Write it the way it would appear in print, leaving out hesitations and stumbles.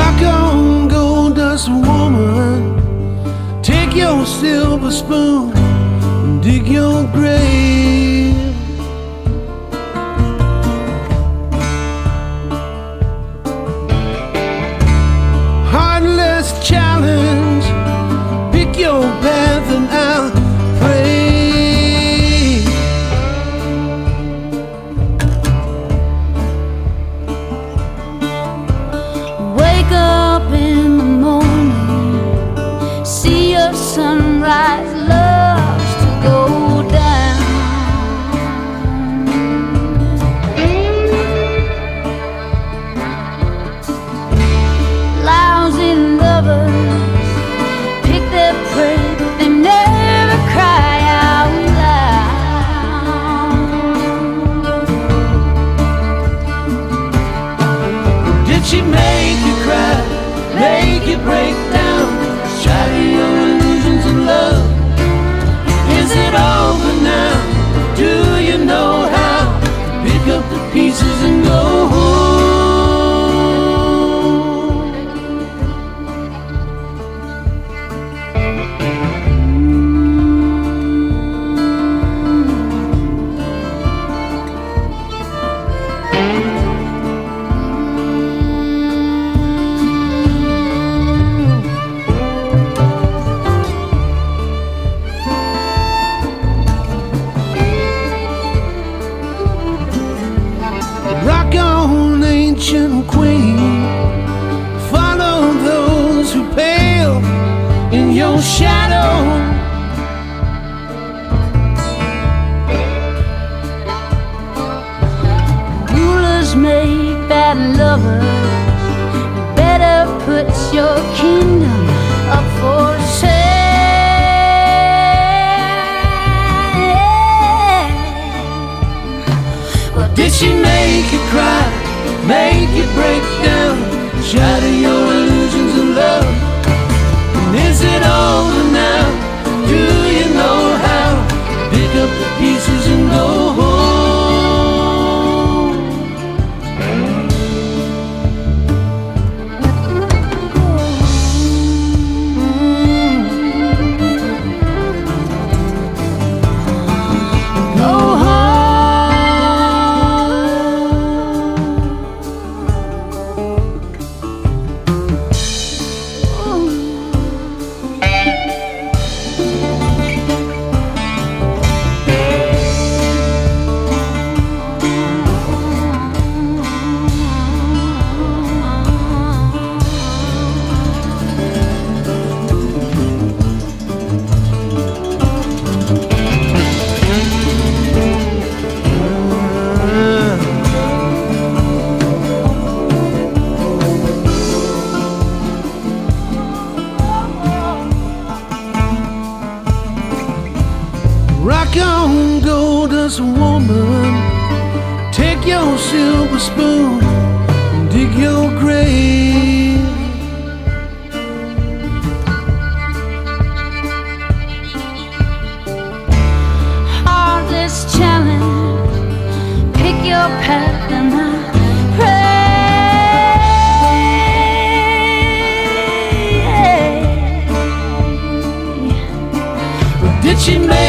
Rock on, gold dust woman, take your silver spoon and dig your grave. Heartless challenge, pick your path and I'll sunrise loves to go down. Lousy lovers pick their prey, but they never cry out loud. Did she make you cry, make you break down, shatter your illusions of love? Is it over now? Do you know how? Pick up the pieces and go home. Rock on, ancient queen, follow those who pale in your shadow. Rulers make bad lovers, better put your kingdom up for sale. Did she make you cry, make you break down, shatter your illusions of love? And is it over now? Do you know how? Pick up the pieces and go home. Rock on, gold dust woman, take your silver spoon and dig your grave. Heartless challenge, pick your path and I pray. Did she make